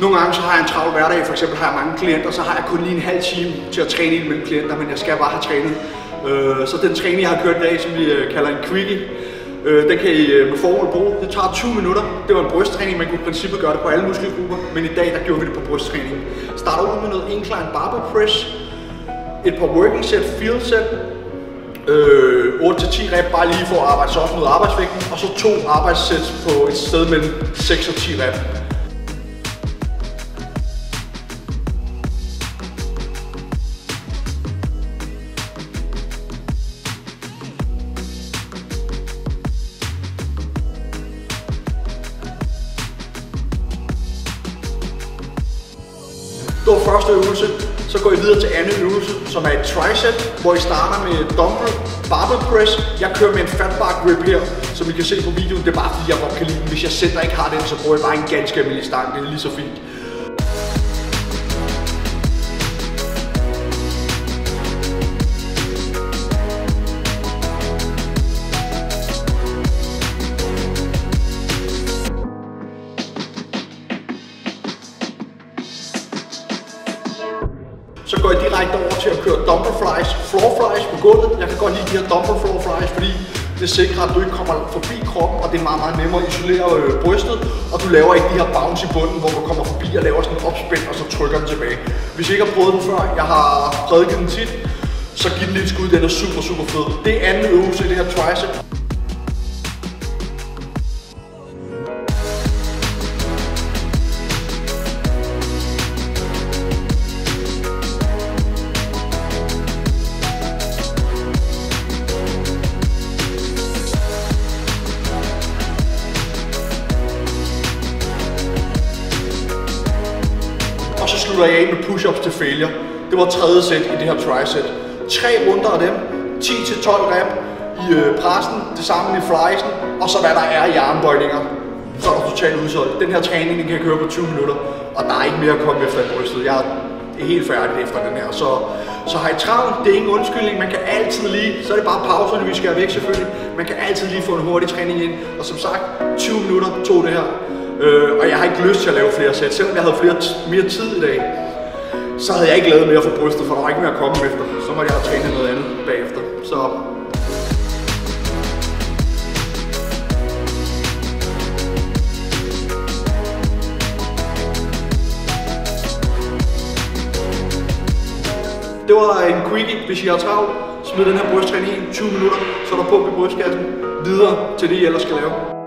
Nogle gange så har jeg en travl hverdag, for eksempel har jeg mange klienter, så har jeg kun lige en halv time til at træne ind mellem klienter, men jeg skal bare have trænet. Så den træning, jeg har kørt i dag, som vi kalder en quickie, den kan I med formål bruge. Det tager 20 minutter. Det var en brysttræning, man kunne i princippet gøre det på alle muskelgrupper, men i dag der gjorde vi det på brysttræning. Starter ud med noget incline barbell press, et par working set, field set, 8-10 rep bare lige for at arbejde sig op mod arbejdsvægten, og så 2 arbejdssæt på et sted mellem 6 og 10 rep. Det var første øvelse, så går I videre til anden øvelse, som er et tricep, hvor I starter med dumbbell barbell press. Jeg kører med en fat bar grip her, som I kan se på videoen. Det er bare fordi jeg godt kan lide den. Hvis jeg selv ikke har den, så bruger jeg bare en ganske almindelig stang. Det er lige så fint. Så går jeg direkte over til at køre dumbbell flies, floor flies på gulvet. Jeg kan godt lide de her dumbbell floor flies, fordi det sikrer, at du ikke kommer forbi kroppen, og det er meget, meget nemmere at isolere brystet, og du laver ikke de her bounce i bunden, hvor du kommer forbi og laver sådan en opspænd, og så trykker den tilbage. Hvis I ikke har prøvet den før, jeg har prædiket den tit, så giv den lidt skud, den er super, super fed. Det er anden øvelse i det her tricep. Jeg af med push-ups til failure. Det var tredje sæt i det her tricep. 3 runder af dem, 10-12 rep i pressen, det samme i flysen, og så hvad der er i armbøjninger. Så er der totalt udsolgt. Den her træning den kan jeg køre på 20 minutter, og der er ikke mere at komme efter i brystet. Jeg er helt færdig efter den her. Så har I travlt, det er ingen undskyldning. Man kan altid lige, så er det bare pauserne, vi skal væk selvfølgelig. Man kan altid lige få en hurtig træning ind, og som sagt, 20 minutter tog det her. Og jeg har ikke lyst til at lave flere sæt, selvom jeg havde mere tid i dag, så havde jeg ikke lavet mere for brystet, for der var ikke mere at komme efter. Så måtte jeg have trænet noget andet bagefter. Så det var en quickie, hvis I har travlt. Smid den her brysttræning i 20 minutter, så er der pump i brystkassen videre til det, I ellers skal lave.